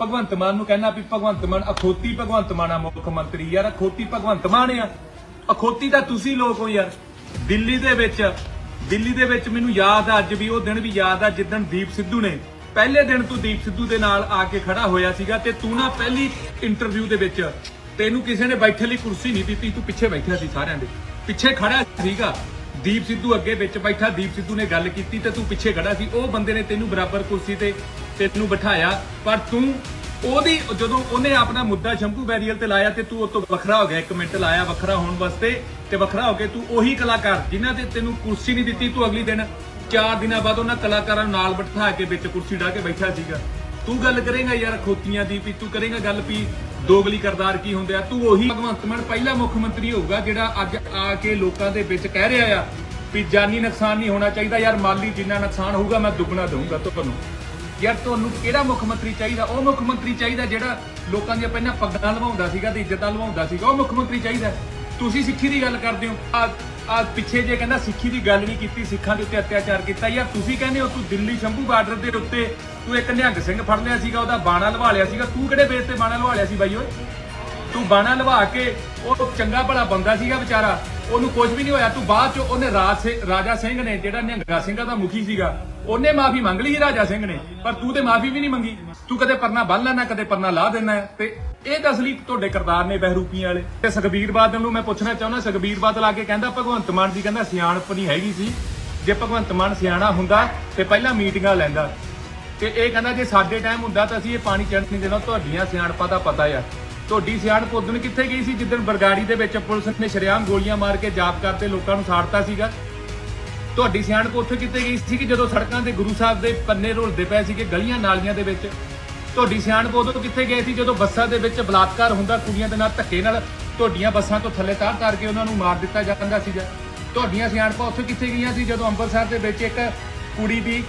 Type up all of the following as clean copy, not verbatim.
भगवंत मान नूं कहना भी भगवंत मान अखोती भगवंत माना मुख मंत्री यार अखोती भगवंत मान आ अखोती तां तुसीं लोक हो यार। दिल्ली दे विच मैनूं याद आ अज भी वो दिन भी याद आ जिदन दीप सिद्धू ने पहले दिन तू दीप सिद्धू दे नाल आके खड़ा होया सीगा ते तू ना पहली इंटरव्यू दे विच तेनूं किसी ने बैठे लई कुर्सी नहीं दित्ती तू पिछे बैठा सी सारिआं दे पिछे खड़ा सीगा दीप सिद्धू अगे विच बैठा दीप सिद्धू ने गल कीती ते तू पिछे खड़ा सी ओ बंदे ने तेनूं बराबर कुर्सी ते तेनूं बिठाया पर तू ओहदी जदों उहने अपना मुद्दा शंभू बैरियल ते लाया ते तू उस तो वखरा हो गया एक मिनट लाया वखरा होने वास्ते ते वखरा हो के तू ओही कलाकार जिन्हां ते तैनूं कुर्सी नहीं दित्ती तू अगले दिन 4 दिन बाद उन्हां कलाकारां नूं नाल बिठा के विच कुर्सी ढा के बैठा सीगा। तू गल करेगा यार खोतियां दी तू करेगा गल भी दोगली करदार की हुंदे आ तू ओही भगवंत मान पहला मुख मंत्री होगा जिहड़ा अज आके लोकां दे विच कह रिहा आ भी जानी नुकसान नहीं होना चाहिदा यार माली जिन्ना नुकसान होगा मैं दुगना दूंगा तुहानूं यार तुहानूं किहड़ा मुख मंत्री चाहिदा ओह मुख मंत्री चाहिदा जिहड़ा लोकां दी पहिलां पग्गां लवाउंदा सीगा ते इज्जतां लवाउंदा सीगा ओह मुख मंत्री चाहिदा। तुसीं सिੱਖੀ ਦੀ ਗੱਲ ਕਰਦੇ ਹੋ ਆ ਪਿੱਛੇ ਜੇ ਕਹਿੰਦਾ ਸਿੱਖੀ ਦੀ ਗੱਲ ਨਹੀਂ ਕੀਤੀ ਸਿੱਖਾਂ ਦੇ ਉੱਤੇ ਅਤਿਆਚਾਰ ਕੀਤਾ ਯਾਰ ਤੁਸੀਂ ਕਹਿੰਦੇ ਹੋ ਤੂੰ ਦਿੱਲੀ ਸ਼ੰਭੂ ਬਾਰਡਰ ਦੇ ਉੱਤੇ ਤੂੰ ਇੱਕ ਨਿਹੰਗ ਸਿੰਘ ਫੜ ਲਿਆ ਸੀਗਾ ਉਹਦਾ ਬਾਣਾ ਲਵਾ ਲਿਆ ਸੀਗਾ ਤੂੰ ਕਿਹੜੇ ਬੇਸ ਤੇ ਬਾਣਾ ਲਵਾ ਲਿਆ ਸੀ ਬਾਈ ਓਏ ਤੂੰ ਬਾਣਾ ਲਵਾ ਕੇ ਉਹ ਚੰਗਾ ਭਲਾ ਬੰਦਾ ਸੀਗਾ ਵਿਚਾਰਾ ਉਹਨੂੰ ਕੁਝ ਵੀ ਨਹੀਂ ਹੋਇਆ ਤੂੰ ਬਾਅਦ ਚ ਉਹਨੇ ਰਾਜਾ ਸਿੰਘ ਨੇ ਜਿਹੜਾ ਨਿਹੰਗਾ ਸਿੰਘਾਂ ਦਾ ਮੁਖੀ ਸੀਗਾ ਉਹਨੇ ਮਾਫੀ ਮੰਗ ਲਈ ਰਾਜਾ ਸਿੰਘ ਨੇ ਪਰ ਤੂੰ ਤੇ ਮਾਫੀ ਵੀ ਨਹੀਂ ਮੰਗੀ ਤੂੰ ਕਦੇ ਪਰਨਾ ਬੰਨ ਲੈਣਾ ਕਦੇ ਪਰਨਾ ਲਾ ਦੇਣਾ ਤੇ ਇਹ ਤਸਲੀ ਤੁਹਾਡੇ ਕਰਤਾਰ ਨੇ ਬਹਿਰੂਪੀਆਂ ਵਾਲੇ ਤੇ ਸੁਖਬੀਰ ਬਾਦਲ ਨੂੰ ਮੈਂ ਪੁੱਛਣਾ ਚਾਹੁੰਦਾ ਸੁਖਬੀਰ ਬਾਦਲ ਆ ਕੇ ਕਹਿੰਦਾ ਭਗਵੰਤ ਮਾਨ ਜੀ ਕਹਿੰਦਾ ਸਿਆਣਪ ਨਹੀਂ ਹੈਗੀ ਸੀ ਜੇ ਭਗਵੰਤ ਮਾਨ ਸਿਆਣਾ ਹੁੰਦਾ ਤੇ ਪਹਿਲਾਂ ਮੀਟਿੰਗਾਂ ਲੈਂਦਾ ਤੇ ਇਹ ਕਹਿੰਦਾ ਜੇ ਸਾਡੇ ਟਾਈਮ ਹੁੰਦਾ ਤਾਂ ਅਸੀਂ ਇਹ ਪਾਣੀ ਚੜ੍ਹਨ ਨਹੀਂ ਦੇਣਾ ਤੁਹਾਡੀਆਂ ਸਿਆਣਪਾਂ ਦਾ ਪਤਾ ਆ ਤੁਹਾਡੀ ਸਿਆਣਪ ਉਦੋਂ ਕਿੱਥੇ ਗਈ ਸੀ ਜਿੱਦਣ ਬਰਗਾੜੀ ਦੇ ਵਿੱਚ ਪੁਲਿਸ ਨੇ ਸ਼ਰੇਆਮ ਗੋਲੀਆਂ ਮਾਰ ਕੇ ਜਾਪ ਕਰਦੇ ਲੋਕਾਂ ਨੂੰ ਸਾੜਤਾ ਸੀਗਾ ਤੁਹਾਡੀ ਸਿਆਣਪ ਉੱਥੇ ਕਿੱਥੇ ਗਈ ਸੀ ਕਿ ਜਦੋਂ ਸੜਕਾਂ ਤੇ ਗੁਰੂ ਸਾਹਿਬ ਦੇ ਪੰਨੇ ਰੋਲਦੇ ਪਏ ਸੀਗੇ ਗਲੀਆਂ ਨਾਲੀਆਂ ਦੇ ਵਿੱਚ ਤੁਹਾਡੀ ਸਿਆਣਪ ਉਦੋਂ ਕਿੱਥੇ ਗਏ ਸੀ ਜਦੋਂ ਬੱਸਾਂ ਦੇ ਵਿੱਚ ਬਲਾਤਕਾਰ ਹੁੰਦਾ ਕੁੜੀਆਂ ਦੇ ਨਾਲ ਧੱਕੇ ਨਾਲ ਤੁਹਾਡੀਆਂ ਬੱਸਾਂ ਤੋਂ ਥੱਲੇ ਤਾਰ ਕੇ ਉਹਨਾਂ ਨੂੰ ਮਾਰ ਦਿੱਤਾ ਜਾਂਦਾ ਸੀਗਾ ਤੁਹਾਡੀਆਂ ਸਿਆਣਪਾਂ ਉੱਥੇ ਕਿੱਥੇ ਗਈਆਂ ਸੀ ਜਦੋਂ ਅੰਮ੍ਰਿਤਸਰ ਦੇ ਵਿੱਚ ਇੱਕ ਕੁੜੀ ਦੀ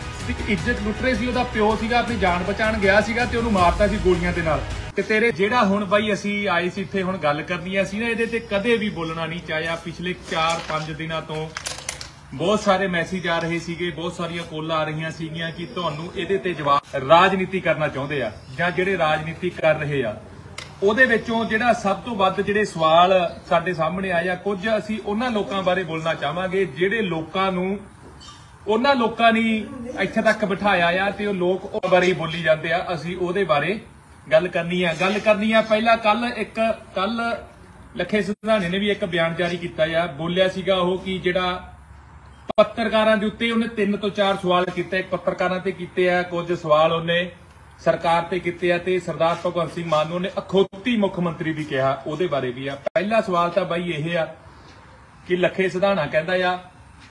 ਇੱਜ਼ਤ ਲੁੱਟ ਰਹੀ ਸੀ ਉਹਦਾ ਪਿਓ ਸੀਗਾ ਆਪਣੀ ਜਾਨ ਬਚਾਉਣ ਗਿਆ ਸੀਗਾ ਤੇ ਉਹਨੂੰ ਮਾਰਤਾ ਸੀ ਗੋਲੀਆਂ ਦੇ ਨਾਲ ਤੇ ਤੇਰੇ ਜਿਹੜਾ ਹੁਣ ਬਾਈ ਅਸੀਂ ਆਏ ਸੀ ਇੱਥੇ ਹੁਣ ਗੱਲ ਕਰਨੀ ਅਸੀਂ ਨਾ ਇਹਦੇ ਤੇ ਕਦੇ ਵੀ ਬੋਲਣਾ ਨਹੀਂ ਚਾਹਿਆ ਪਿਛਲੇ 4-5 ਦਿਨਾਂ ਤੋਂ बहुत सारे मैसेज आ रहे थे बहुत सारिया कॉल आ रही सीगियां कि तुहानूं इहदे ते जवाब राजनीति करना चाहते आ जां जिहड़े राजनीति कर रहे आ उहदे विचों जिहड़ा सब तो वध जिहड़े सवाल साडे सामने आए आ कुछ असीं उहनां लोकां बारे बोलना चाहांगे जिहड़े लोकां नूं उहनां लोकां ने इत्थे तक बिठाया आ ते ओह लोक उस बारे ही बोली जांदे आ असीं उहदे बारे गल करनी आ पहला कल लखे सिधाने ने भी एक बयान जारी किया आ बोलिया सीगा ओह कि जिहड़ा पत्रकारां दे उत्ते उन्हें 3 ਤੋਂ 4 सवाल किए पत्रकारां ते कीते आ कुछ सवाल उन्हें सरकार ते कीते आ ते सरदार भगवंत सिंह मान ने अखौती मुख्यमंत्री भी कहा उहदे बारे भी आ। पहला सवाल तां बाई इह आ कि लखे सिधाना कहंदा आ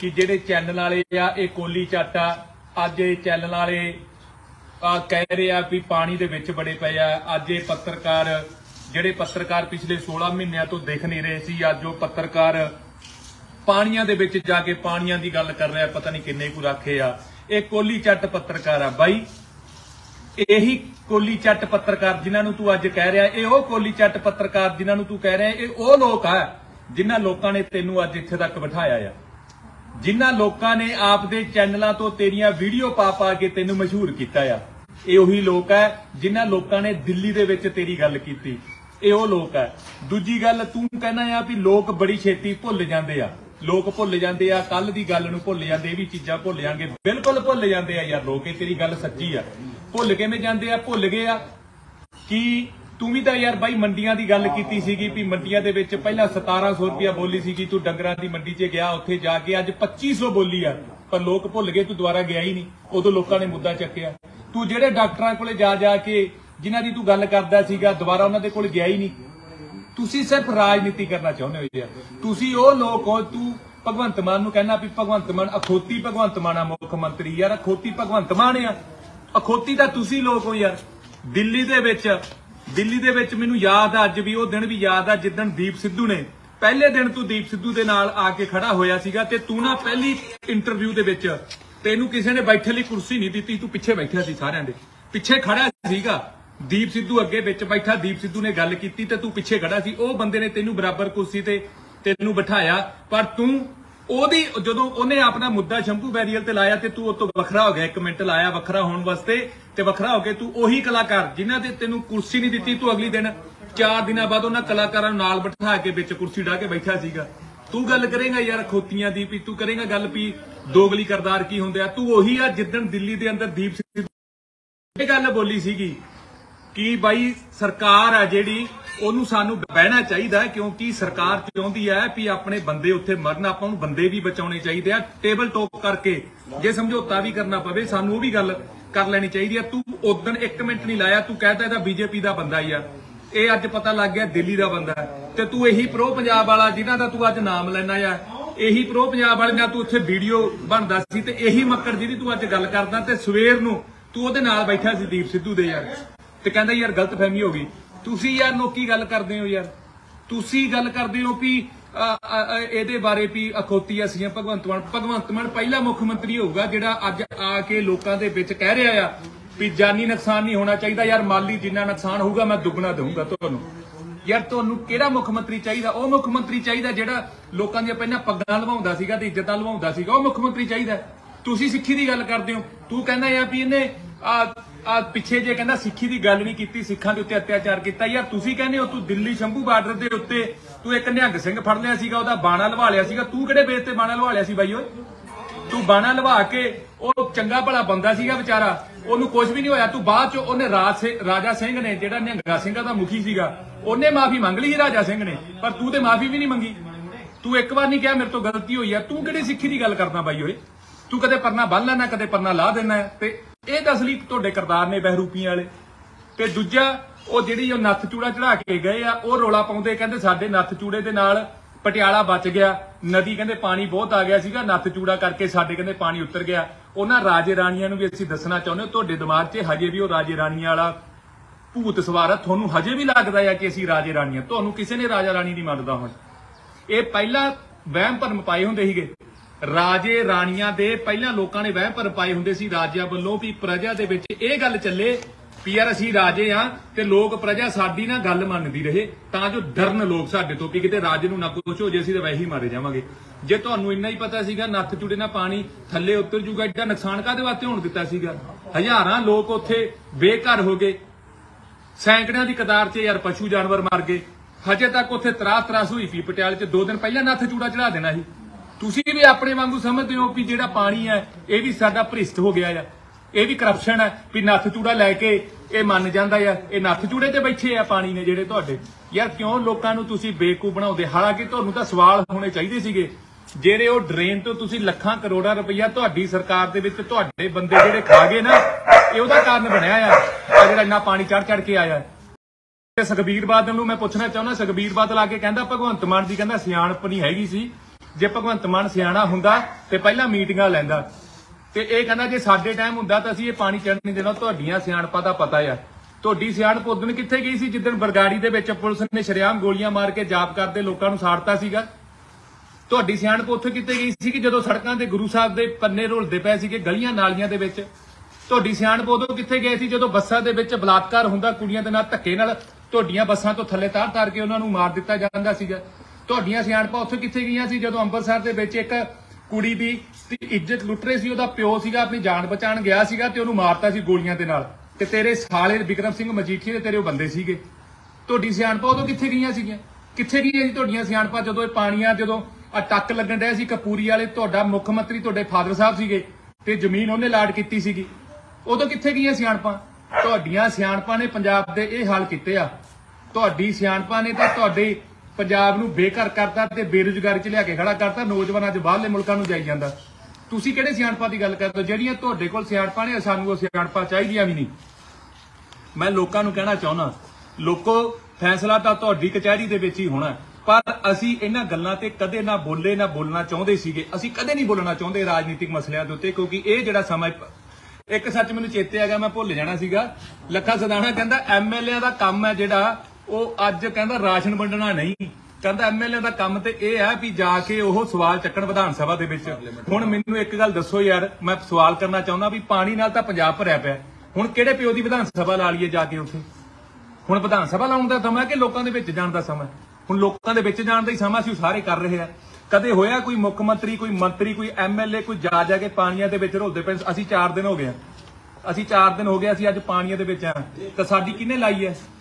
कि जिहड़े चैनल वाले आ इह कोली चाटा अज इह चैनल वाले कह रहे आ वी पानी दे विच बड़े पए आ अज इह पत्रकार जिहड़े पत्रकार पिछले 16 महीनों तो दिख नहीं रहे सी अज ओह पत्रकार पानियां दे विच जाके पानियां दी गल कर रहा पता नहीं किन्ने को रखे आ इह कोली चट पत्रकार आ बाई यही कोली चट पत्रकार जिन्हां नूं तू अज कह रहा इह ओह कोली चट पत्रकार जिन्हां नूं तू कह रहा इह ओह लोक आ जिन्हां लोकां ने तैनूं अज इत्थे तक बिठाया आ जिन्हां लोकां ने आपदे चैनलां तो तेरियां वीडियो पा के तैनूं मशहूर कीता आ इह ओही लोक आ जिन्हां लोकां ने दिल्ली दे विच तेरी गल कीती इह ओह लोक आ। दूजी गल तू कहना आ भी लोक बड़ी छेती भुल जांदे आ लोग भुल जाते हैं कल की गल नूं भुल जाते भी चीज़ां भुल जाएंगे बिल्कुल भुल जाते हैं यार लोग तेरी गल सच्ची है भुल किवें जांदे आ भुल गए आ कि तू भी तो यार बई मंडिया की गल कीती सीगी भी मंडिया दे विच पहला 1700 रुपया बोली सीगी तू डंगरां दी मंडी च गया उत्थे जाके अज 2500 बोली आ पर लोग भुल गए तू दुबारा गया ही नहीं उदों लोकां ने मुद्दा चक्किया तू जिहड़े डाक्टरां कोले जा जा के जिन्हां दी तू गल करदा सीगा दुबारा उन्हां दे कोल गया ही नहीं तुसी सिर्फ राजनीति करना चाहुंदे हो यार तुसी ओह लोक हो तू भगवंत मान नूं कहना भी भगवंत मान अखोती भगवंत माना मुख मंत्री यार अखोती भगवंत मान आ अखोती तां तुसी लोक हो यार। दिल्ली दे विच मैनूं याद आ अज भी ओह दिन भी याद आ जिदन दीप सिद्धू ने पहले दिन तू दीप सिद्धू दे नाल आके खड़ा होया सीगा ते तू ना पहली इंटरव्यू दे विच तैनूं किसी ने बैठे लई कुर्सी नहीं दित्ती तू पिछे बैठा सी सारिआं दे पिछे खड़ा सीगा दीप सिद्धू अगे विच बैठा दीप सिद्धू ने गल कीती ते तू पिछे खड़ा सी ओह बंदे ने तेनूं बराबर कुर्सी ते तेनूं बिठाया पर तू जो ओने अपना मुद्दा शंभू बैरियल ते लाया ते तू तो वखरा हो गया, एक मिनट लाया वखरा होने वास्ते ते वखरा हो गया। तू ओही कलाकार जिन्हां ते तेनू कुर्सी नहीं दिती, तू अगली दिन 4 दिन बाद उन्हां कलाकारां नूं नाल बिठा के विच कुर्सी ढा के बैठा सीगा। तू गल करेगा यार खोतियां दी, पी तू करेगा गल पी दोगली करदार की हुंदे आ। तू ओही आ जिद्दन दिल्ली दे अंदर दीप सिद्धू ने गल बोली सीगी कि भाई सरकार आ जिहड़ी ओनू सानू बहना चाहिदा है, क्योंकि सरकार चाहुंदी है कि अपने बंदे उत्थे मरन, आपां नूं बंदे भी बचाने चाहिए आ। टेबल टॉक करके जे समझौता भी करना पवे सानू ओह भी गल कर लैनी चाहिए। तू उदन 1 मिनट नहीं लाया, तू कहता इहदा बीजेपी का बंदा ही आ, ਇਹ ਅੱਜ ਪਤਾ ਲੱਗ ਗਿਆ ਦਿੱਲੀ ਦਾ ਬੰਦਾ ਹੈ। ਤੇ ਤੂੰ ਇਹੀ ਪ੍ਰੋ ਪੰਜਾਬ ਵਾਲਾ ਜਿਨ੍ਹਾਂ ਦਾ ਤੂੰ ਅੱਜ ਨਾਮ ਲੈਣਾ ਆ, ਇਹੀ ਪ੍ਰੋ ਪੰਜਾਬ ਵਾਲੇ ਨਾਲ ਤੂੰ ਉੱਥੇ ਵੀਡੀਓ ਬਣਦਾ ਸੀ ਤੇ ਇਹੀ ਮੱਕੜ ਜਿਹਦੀ ਤੂੰ ਅੱਜ ਗੱਲ ਕਰਦਾ ਤੇ ਸਵੇਰ ਨੂੰ ਤੂੰ ਉਹਦੇ ਨਾਲ ਬੈਠਾ ਸੀ ਦੀਪ ਸਿੱਧੂ ਦੇ ਯਾਰ, ਤੇ ਕਹਿੰਦਾ ਯਾਰ ਗਲਤਫਹਿਮੀ ਹੋ ਗਈ। ਤੁਸੀਂ ਯਾਰ ਨੋਕੀ ਗੱਲ ਕਰਦੇ ਹੋ ਯਾਰ, ਤੁਸੀਂ ਗੱਲ ਕਰਦੇ ਹੋ ਵੀ ਇਹਦੇ ਬਾਰੇ ਵੀ ਅਖੌਤੀ ਅਸੀਂ ਭਗਵੰਤ ਮਾਨ। ਭਗਵੰਤ ਮਾਨ ਪਹਿਲਾ ਮੁੱਖ ਮੰਤਰੀ ਹੋਊਗਾ ਜਿਹੜਾ ਅੱਜ ਆ ਕੇ ਲੋਕਾਂ ਦੇ ਵਿੱਚ ਕਹਿ ਰਿਹਾ ਆ भी जानी नुकसान नहीं होना चाहिए यार, माली जिन्ना नुकसान होगा मैं दुगना दूंगा। तुहानू यार तुहानू किहड़ा मुख्यमंत्री चाहिए? वह मुख्यमंत्री चाहिए जिहड़ा लोकां दी पहला पग्गां लवाउंदा सीगा ते इज्जतां लवाउंदा सीगा, वह मुख्यमंत्री चाहिए। तुसीं सिक्खी दी गल करदे हो, तू कहना यार भी इहने आ पिछे जे कहना सिक्खी दी गल नहीं कीती, सिक्खां दे उत्ते अत्याचार कीता। यार तुसीं कहने हो तू दिल्ली शंभू बार्डर दे उत्ते तू एक निहंग सिंह फड़ लिया सीगा, ओहदा बाणा लवा लिया सीगा। तू किहड़े बेस ते बाणा लवा लिया सी बाई? ओए तू बाणा लवा के ਉਹ ਚੰਗਾ ਭਲਾ ਬੰਦਾ ਸੀਗਾ ਵਿਚਾਰਾ, ਉਹਨੂੰ ਕੁਝ ਵੀ ਨਹੀਂ ਹੋਇਆ। ਤੂੰ ਬਾਅਦ ਚ ਉਹਨੇ ਰਾਜਾ ਸਿੰਘ ਨੇ ਜਿਹੜਾ ਨਿਹੰਗਾ ਸਿੰਘਾਂ ਦਾ ਮੁਖੀ ਸੀਗਾ ਉਹਨੇ ਮਾਫੀ ਮੰਗ ਲਈ ਰਾਜਾ ਸਿੰਘ ਨੇ, ਪਰ ਤੂੰ ਤੇ ਮਾਫੀ ਵੀ ਨਹੀਂ ਮੰਗੀ। ਤੂੰ ਇੱਕ ਵਾਰ ਨਹੀਂ ਕਿਹਾ ਮੇਰੇ ਤੋਂ ਗਲਤੀ ਹੋਈ ਆ। ਤੂੰ ਕਿਹੜੀ ਸਿੱਖੀ ਦੀ ਗੱਲ ਕਰਦਾ ਬਾਈ ਓਏ? ਤੂੰ ਕਦੇ ਪਰਨਾ ਬੰਨ ਲੈਣਾ, ਕਦੇ ਪਰਨਾ ਲਾ ਦੇਣਾ, ਤੇ ਇਹ ਤਸਲੀ ਤੁਹਾਡੇ ਕਰਤਾਰ ਨੇ ਬਹਿਰੂਪੀਆਂ ਵਾਲੇ। ਤੇ ਦੂਜਾ ਉਹ ਜਿਹੜੀ ਉਹ ਨੱਥ ਚੂੜਾ ਚੜਾ ਕੇ ਗਏ ਆ, ਉਹ ਰੋਲਾ ਪਾਉਂਦੇ ਕਹਿੰਦੇ ਸਾਡੇ ਨੱਥ ਚੂੜੇ ਦੇ ਨਾਲ ਪਟਿਆਲਾ ਬਚ ਗਿਆ, ਨਦੀ ਕਹਿੰਦੇ ਪਾਣੀ ਬਹੁਤ ਆ ਗਿਆ ਸੀਗਾ, ਨੱਥ ਚੂੜਾ ਕਰਕੇ ਸਾਡੇ ਕਹਿੰਦੇ ਪਾਣੀ ਉਤਰ ਗਿਆ। ਉਹਨਾਂ ਰਾਜੇ ਰਾਣੀਆਂ ਨੂੰ ਵੀ ਅਸੀਂ ਦੱਸਣਾ ਚਾਹੁੰਦੇ, ਤੁਹਾਡੇ ਦਿਮਾਗ 'ਚ ਹਜੇ ਵੀ ਉਹ ਰਾਜੇ ਰਾਣੀਆਂ ਵਾਲਾ ਭੂਤ ਸਵਾਰ ਆ। ਤੁਹਾਨੂੰ ਹਜੇ ਵੀ ਲੱਗਦਾ ਆ ਕਿ ਅਸੀਂ ਰਾਜੇ ਰਾਣੀਆਂ, ਤੁਹਾਨੂੰ ਕਿਸੇ ਨੇ ਰਾਜਾ ਰਾਣੀ ਨਹੀਂ ਮੰਨਦਾ। ਹੁਣ ਇਹ ਪਹਿਲਾਂ ਵਹਿਮ ਭਰਮ ਪਾਏ ਹੁੰਦੇ ਸੀਗੇ ਰਾਜੇ ਰਾਣੀਆਂ ਦੇ, ਪਹਿਲਾਂ ਲੋਕਾਂ ਨੇ ਵਹਿਮ ਭਰਮ ਪਾਏ ਹੁੰਦੇ ਸੀ ਰਾਜਿਆਂ ਵੱਲੋਂ ਵੀ ਪ੍ਰਜਾ ਦੇ ਵਿੱਚ ਇਹ ਗੱਲ ਚੱਲੇ ਵੀ ਯਾਰ ਅਸੀਂ ਰਾਜੇ ਆ ਤੇ ਲੋਕ ਪ੍ਰਜਾ ਸਾਡੀ ਨਾ ਗੱਲ ਮੰਨਦੀ ਰਹੇ, ਤਾਂ ਜੋ ਡਰਨ ਲੋਕ ਸਾਡੇ ਤੋਂ ਵੀ ਕਿਤੇ ਰਾਜੇ ਨੂੰ ਨਾ ਕੁਛ ਹੋ ਜੇ, ਅਸੀਂ ਤਾਂ ਵੈਸੇ ਹੀ ਮਾਰੇ ਜਾਵਾਂਗੇ। ਜੇ ਤੁਹਾਨੂੰ ਇੰਨਾ ਹੀ ਪਤਾ ਸੀਗਾ ਨੱਥ ਚੂੜੇ ਨਾਲ ਪਾਣੀ ਥੱਲੇ ਉਤਰ ਜੂਗਾ, ਐਡਾ ਨੁਕਸਾਨ ਕਾਹਦੇ ਵਾਸਤੇ ਹੋਣ ਦਿੱਤਾ ਸੀਗਾ? ਹਜ਼ਾਰਾਂ ਲੋਕ ਉੱਥੇ ਬੇਘਰ ਹੋ ਗਏ, ਸੈਂਕੜਿਆਂ ਦੀ ਕਤਾਰ 'ਚ ਯਾਰ ਪਸ਼ੂ ਜਾਨਵਰ ਮਰ ਗਏ। ਹਜੇ ਤੱਕ ਉੱਥੇ ਤਰਾਸ ਹੋਈ ਸੀ ਪਟਿਆਲੇ 'ਚ, 2 ਦਿਨ ਪਹਿਲਾਂ ਨੱਥ ਚੂੜਾ ਚੜਾ ਦੇਣਾ ਸੀ। ਤੁਸੀਂ ਵੀ ਆਪਣੇ ਵਾਂਗੂ ਸਮਝਦੇ ਹੋ ਵੀ ਜਿਹੜਾ ਪਾਣੀ ਹੈ ਇਹ ਵੀ ਸਾਡਾ ਭ੍ਰਿਸ਼ਟ ਹੋ ਗਿਆ ਆ, ਇਹ ਵੀ ਕਰਪਸ਼ਨ ਹੈ ਵੀ ਨੱਥ ਚੂੜਾ ਲੈ ਕੇ ਇਹ ਮੰਨ ਜਾਂਦਾ ਆ, ਇਹ ਨੱਥ ਚੂੜੇ ਤੇ ਬੈਠੇ ਆ ਪਾਣੀ ਨੇ ਜਿਹੜੇ ਤੁਹਾਡੇ। ਯਾਰ ਕਿਉਂ ਲੋਕਾਂ ਨੂੰ ਤੁਸੀਂ ਬੇਵਕੂਫ ਬਣਾਉਂਦੇ? ਹਾਲਾਂਕਿ ਤੁਹਾਨੂੰ ਤਾਂ ਸਵਾਲ ਹੋਣੇ ਚਾਹੀਦੇ ਸੀਗੇ, ਜਿਹੜੇ ਉਹ ਡਰੇਨ ਤੋਂ ਤੁਸੀਂ ਲੱਖਾਂ ਕਰੋੜਾਂ ਰੁਪਈਆ ਤੁਹਾਡੀ ਸਰਕਾਰ ਦੇ ਵਿੱਚ ਤੁਹਾਡੇ ਬੰਦੇ ਜਿਹੜੇ ਖਾ ਗਏ ਨਾ, ਇਹ ਉਹਦਾ ਕਾਰਨ ਬਣਿਆ ਆ ਜਿਹੜਾ ਇੰਨਾ ਪਾਣੀ ਚੜ ਕੇ ਆਇਆ। ਤੇ ਸੁਖਬੀਰ ਬਾਦਲ ਨੂੰ ਮੈਂ ਪੁੱਛਣਾ ਚਾਹੁੰਦਾ, ਸੁਖਬੀਰ ਬਾਦਲ ਆ ਕੇ ਕਹਿੰਦਾ ਭਗਵੰਤ ਮਾਨ ਦੀ ਕਹਿੰਦਾ ਸਿਆਣਪ ਨਹੀਂ ਹੈਗੀ ਸੀ, ਜੇ ਭਗਵੰਤ ਮਾਨ ਸਿਆਣਾ ਹੁੰਦਾ ਤੇ ਪਹਿਲਾਂ ਮੀਟਿੰਗਾਂ ਲੈਂਦਾ, ਤੇ ਇਹ ਕਹਿੰਦਾ ਜੇ ਸਾਡੇ ਟਾਈਮ ਹੁੰਦਾ ਤਾਂ ਅਸੀਂ ਇਹ ਪਾਣੀ ਚੜ੍ਹਨ ਨਹੀਂ ਦੇਣਾ। ਤੁਹਾਡੀਆਂ ਸਿਆਣਪਾਂ ਦਾ ਪਤਾ ਆ, ਤੁਹਾਡੀ ਸਿਆਣਪ ਉਦੋਂ ਕਿੱਥੇ ਗਈ ਸੀ ਜਿੱਦਣ ਬਰਗਾੜੀ ਦੇ ਵਿੱਚ ਪੁਲਿਸ ਨੇ ਸ਼ਰੇਆਮ ਗੋਲੀਆਂ ਮਾਰ ਕੇ ਜਾਪ ਕਰਦੇ ਲੋਕਾਂ ਨੂੰ ਸਾੜਤਾ ਸੀਗਾ? ਤੁਹਾਡੀ ਸਿਆਣਪ ਉੱਥੇ ਕਿੱਥੇ ਗਈ ਸੀ ਕਿ ਜਦੋਂ ਸੜਕਾਂ ਤੇ ਗੁਰੂ ਸਾਹਿਬ ਦੇ ਪੰਨੇ ਰੋਲਦੇ ਪਏ ਸੀਗੇ ਗਲੀਆਂ ਨਾਲੀਆਂ ਦੇ ਵਿੱਚ? ਤੁਹਾਡੀ ਸਿਆਣਪ ਉਦੋਂ ਕਿੱਥੇ ਗਈ ਸੀ ਜਦੋਂ ਬੱਸਾਂ ਦੇ ਵਿੱਚ ਬਲਾਤਕਾਰ ਹੁੰਦਾ, ਕੁੜੀਆਂ ਦੇ ਨਾਲ ਧੱਕੇ ਨਾਲ ਤੁਹਾਡੀਆਂ ਬੱਸਾਂ ਤੋਂ ਥੱਲੇ ਤਾਰ-ਤਾਰ ਕੇ ਉਹਨਾਂ ਨੂੰ ਮਾਰ ਦਿੱਤਾ ਜਾਂਦਾ ਸੀਗਾ? ਤੁਹਾਡੀਆਂ ਸਿਆਣਪਾਂ ਉੱਥੇ ਕਿੱਥੇ ਗਈਆਂ ਸੀ ਜਦੋਂ ਅੰਮ੍ਰਿਤਸਰ ਦੇ ਵਿੱਚ ਇੱਕ ਕੁੜੀ ਦੀ ਇੱਜ਼ਤ ਲੁੱਟ ਰਹੀ ਸੀ, ਉਹਦਾ ਪਿਓ ਸੀਗਾ ਆਪਣੀ ਜਾਨ ਬਚਾਉਣ ਗਿਆ ਸੀਗਾ ਤੇ ਉਹਨੂੰ ਮਾਰਤਾ ਸੀ ਗੋਲੀਆਂ ਦੇ ਨਾਲ, ਤੇ ਤੇਰੇ ਸਾਲੇ ਵਿਕਰਮ ਸਿੰਘ ਮਜੀਠੀ ਦੇ ਤੇਰੇ ਉਹ ਬੰਦੇ ਸੀਗੇ? ਤੁਹਾਡੀ ਸਿਆਣਪਾਂ ਉਦੋਂ ਕਿੱਥੇ ਗਈਆਂ ਸੀਗੀਆਂ? ਕਿੱਥੇ ਗਈਆਂ ਜੀ ਤੁਹਾਡੀਆਂ ਸਿਆਣਪਾਂ ਜਦੋਂ ਇਹ ਪਾਣੀਆਂ ਜਦੋਂ ਟੱਕ ਲੱਗਣ ਡਿਆ ਸੀ? ਕਪੂਰੀ ਵਾਲੇ ਤੁਹਾਡਾ ਮੁੱਖ ਮੰਤਰੀ ਤੁਹਾਡੇ ਫਾਦਰ ਸਾਹਿਬ ਸੀਗੇ ਤੇ ਜ਼ਮੀਨ ਉਹਨੇ ਲਾਟ ਕੀਤੀ ਸੀਗੀ, ਉਦੋਂ ਕਿੱਥੇ ਗਈਆਂ ਸਿਆਣਪਾਂ? ਤੁਹਾਡੀਆਂ ਸਿਆਣਪਾਂ ਨੇ ਪੰਜਾਬ ਦੇ ਇਹ ਹਾਲ ਕੀਤੇ ਆ, ਤੁਹਾਡੀ ਸਿਆਣਪਾਂ ਨੇ ਤਾਂ ਤੁਹਾਡੇ ਪੰਜਾਬ ਨੂੰ ਬੇਘਰ ਕਰਤਾ ਤੇ ਬੇਰੁਜ਼ਗਾਰੀ 'ਚ ਲਿਆ ਕੇ ਖੜਾ ਕਰਤਾ, ਨੌਜਵਾਨਾਂ 'ਚ ਬਾਹਰਲੇ ਮੁਲਕਾਂ ਨੂੰ ਜਾਈ ਜਾਂਦਾ। ਤੁਸੀਂ ਕਿਹੜੇ ਸਿਆਣਪਾਂ ਦੀ ਗੱਲ ਕਰਦੇ ਹੋ? ਜਿਹੜੀਆਂ ਤੁਹਾਡੇ ਕੋਲ ਸਿਆਣਪਾਂ ਨੇ ਸਾਨੂੰ ਉਹ ਸਿਆਣਪਾਂ ਚਾਹੀਦੀਆਂ ਵੀ ਨਹੀਂ। ਮੈਂ ਲੋਕਾਂ ਨੂੰ ਕਹਿਣਾ ਚਾਹੁੰਦਾ, ਲੋਕੋ ਫੈਸਲਾ ਤਾਂ ਤੁਹਾਡੀ ਕਚਹਿਰੀ ਦੇ ਵਿੱਚ ਹੀ ਹੋਣਾ, ਪਰ ਅਸੀਂ ਇਹਨਾਂ ਗੱਲਾਂ ਤੇ ਕਦੇ ਨਾ ਬੋਲੇ ਨਾ ਬੋਲਣਾ ਚਾਹੁੰਦੇ ਸੀਗੇ। ਅਸੀਂ ਕਦੇ ਨਹੀਂ ਬੋਲਣਾ ਚਾਹੁੰਦੇ ਰਾਜਨੀਤਿਕ ਮਸਲਿਆਂ ਦੇ ਉੱਤੇ, ਕਿਉਂਕਿ ਇਹ ਜਿਹੜਾ ਸਮਾਂ ਇੱਕ ਸੱਚ ਮੈਨੂੰ ਚੇਤੇ ਆ ਗਿਆ, ਮੈਂ ਭੁੱਲ ਜਾਣਾ ਸੀਗਾ। ਲੱਖਾ ਸਿਧਾਣਾ ਕਹਿੰਦਾ ਐਮਐਲਏ ਦਾ ਕੰਮ ਹੈ ਜਿਹੜਾ ਉਹ ਅੱਜ ਕਹਿੰਦਾ ਰਾਸ਼ਨ ਵੰਡਣਾ ਨਹੀਂ, ਕਹਿੰਦਾ ਐਮਐਲਏ ਦਾ ਕੰਮ ਤੇ ਇਹ ਹੈ ਵੀ ਜਾ ਕੇ ਉਹ ਸਵਾਲ ਚੱਕਣ ਵਿਧਾਨ ਸਭਾ ਦੇ ਵਿੱਚ। ਹੁਣ ਮੈਨੂੰ ਇੱਕ ਗੱਲ ਦੱਸੋ ਯਾਰ, ਮੈਂ ਸਵਾਲ ਕਰਨਾ ਚਾਹੁੰਦਾ ਵੀ ਪਾਣੀ ਨਾਲ ਤਾਂ ਪੰਜਾਬ ਭਰਿਆ ਪਿਆ, ਹੁਣ ਕਿਹੜੇ ਪਿਓ ਦੀ ਵਿਧਾਨ ਸਭਾ ਲਾ ਲਈਏ ਜਾ ਕੇ ਉੱਥੇ? ਹੁਣ ਵਿਧਾਨ ਸਭਾ ਲਾਉਣ ਦਾ ਸਮਾਂ ਕਿ ਲੋਕਾਂ ਦੇ ਵਿੱਚ ਜਾਣ ਦਾ ਸਮਾਂ? ਹੁਣ ਲੋਕਾਂ ਦੇ ਵਿੱਚ ਜਾਣ ਦਾ ਹੀ ਸਮਾਂ ਸੀ, ਸਾਰੇ ਕਰ ਰਹੇ ਆ। कदे होया कोई मुख मंत्री कोई एमएलए कोई जा के पानिया दे विच रोलदे पए। असीं 4 दिन हो गए, असीं 4 दिन हो गए, असीं अज पानिया दे विच आं, तां साडी किहने लाई है।